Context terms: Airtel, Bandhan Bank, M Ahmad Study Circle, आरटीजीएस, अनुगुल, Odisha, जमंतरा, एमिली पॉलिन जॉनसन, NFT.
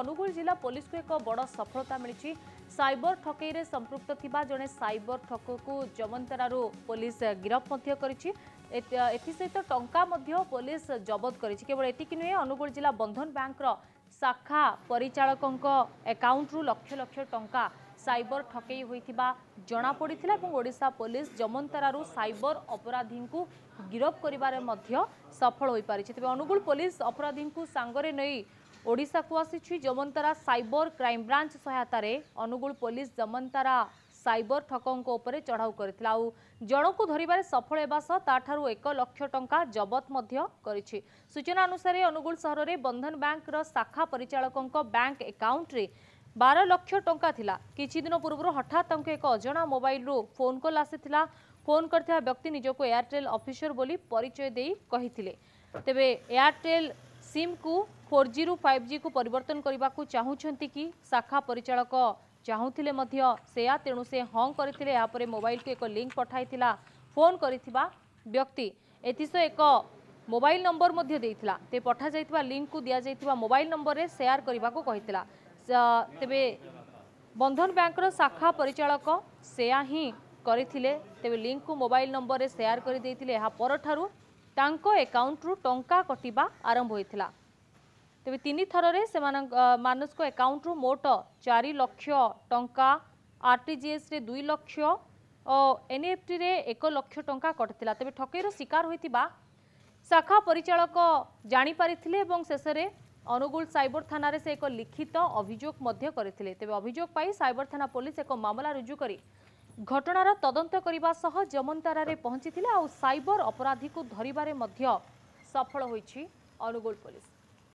अनुगुल जिला पुलिस को एक बड़ सफलता मिली। साइबर ठकई में संपृक्त थिबा जने साइबर ठक को जमंतरारो पुलिस गिरफ्त करिछि। एथिसहित टंका पुलिस जबत करिछि। केवल एतिकि नुहे, अनुगुल जिला बंधन बैंक शाखा परिचालक अकाउंट रु लक्ष लक्ष टंका साइबर ठकई होइथिबा जना पड़िथिला एवं ओडिशा पुलिस जमंतरारो साइबर अपराधी को गिरफ्त करिबारे मध्य सफल होई पारिछि। तबे अनुगुल पुलिस अपराधी को सांगरे नै ओडिशा को आसी। जमंतरा साइबर क्राइम ब्रांच सहायतार अनुगुल पुलिस जमंतरा साइबर ठकों पर चढ़ाऊ करथिला। जणो को धरिबारे सफल हेबास ताठारु 1 लाख टंका जबत मध्य करिछि। सूचना अनुसार अनुगुल शहर में बंधन बैंक शाखा परिचालकों बैंक अकाउंट रे 12 लाख टंका थिला। किछि दिन पूर्व हठात एक अजना मोबाइल रु फोन कॉल आसीथिला। फोन करथिया व्यक्ति निजको एयरटेल ऑफिसर बोली परिचय देई कहिथिले। तेबे एयरटेल सिम को 4G रु 5G को परिवर्तन करने को चाहते कि शाखा परिचालक चाहूले सेया, तेणु से हाँ करते यापर मोबाइल को एक लिंक पठाई फोन करथिबा व्यक्ति एतिस एक मोबाइल नंबर मध्य देइथिला। ते पठा जाइथिबा लिंक को दिया जाइथिबा मोबाइल नंबर रे शेयर करने को कहिथिला। तेबे बंधन बैंक शाखा परिचालक सेया ही करथिले। तेबे लिंक को मोबाइल नंबर रे शेयर कर देइथिले। या परठारु तांको अकाउंट रु टंका कटिबा आरंभ होइथिला। तबे तीन थर रे मानस को अकाउंट रु मोट 4 लाख टंका, आरटीजीएस रे 2 लाख और एनएफटी रे 1 लाख टंका कटिथिला। तबे ठकई रो शिकार होइथिबा शाखा परिचालक जानि पारिथिले एवं शेष रे अनुगुल साइबर थाना रे से एक लिखित अभियोग मध्य करथिले। तबे अभियोग पाई साइबर थाना पुलिस एक मामला रुजु करी घटनार तदंत करने सह जमंतारे पहुंची। साइबर अपराधी को धरवे सफल होइछि अनुगुल पुलिस।